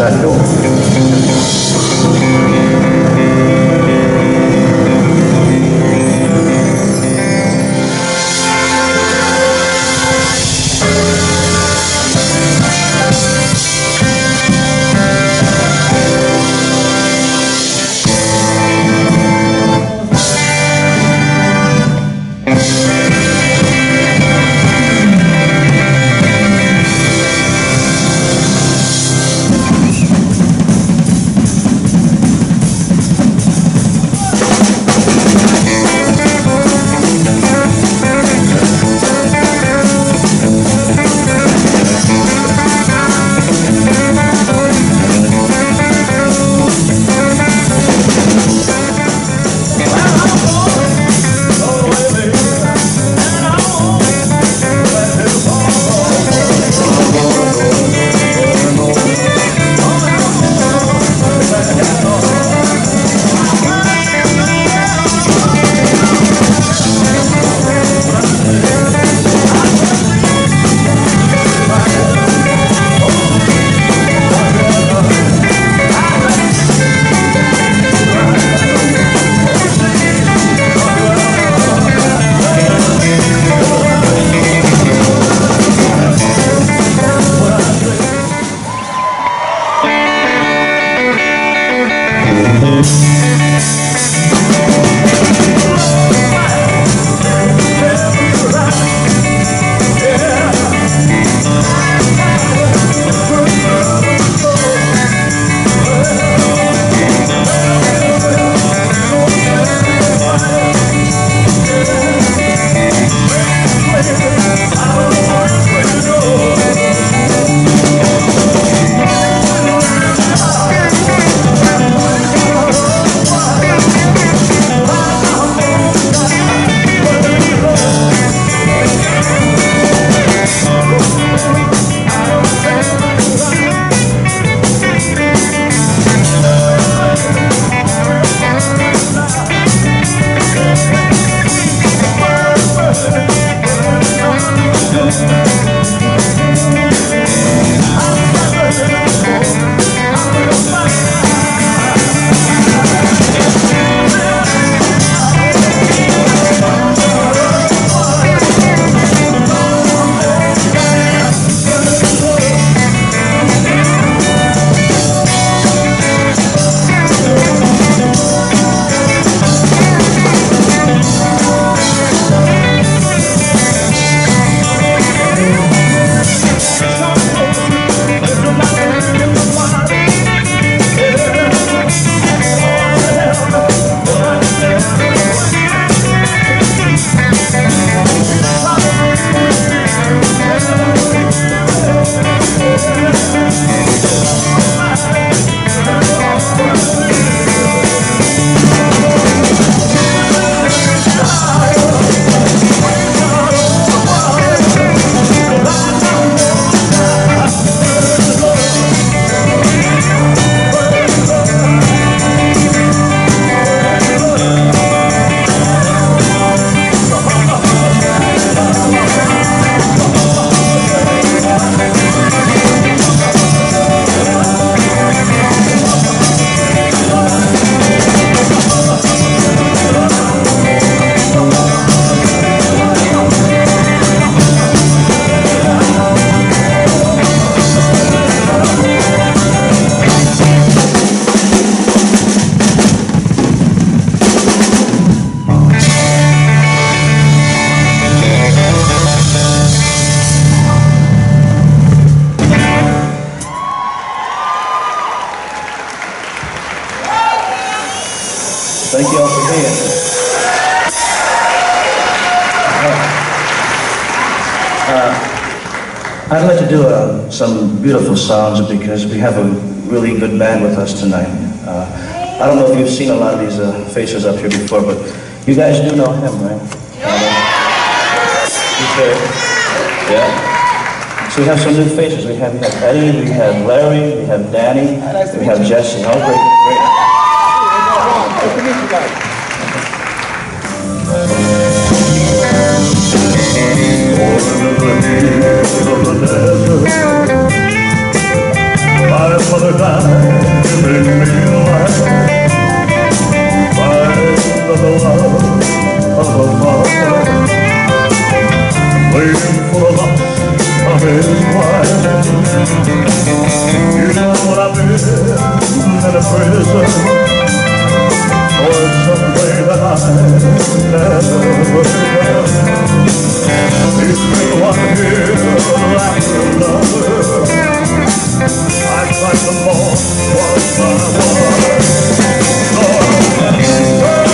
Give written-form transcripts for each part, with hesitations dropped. Thank y'all for being here. I'd like to do some beautiful songs because we have a really good band with us tonight. I don't know if you've seen a lot of these faces up here before, but you guys do know him, right? Yeah. So we have some new faces. We have Eddie, we have Larry, we have Danny, we have Justin. Oh, great. Thank you guys. Five for the time you make me alive. Five for the love of a father, waiting for the loss of his wife. You know what I've been in a prison for some way that I never would have. These people want to hear the laughter of love. I tried to fall, was the one. Lord,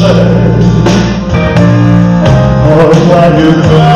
said, oh, why you cry?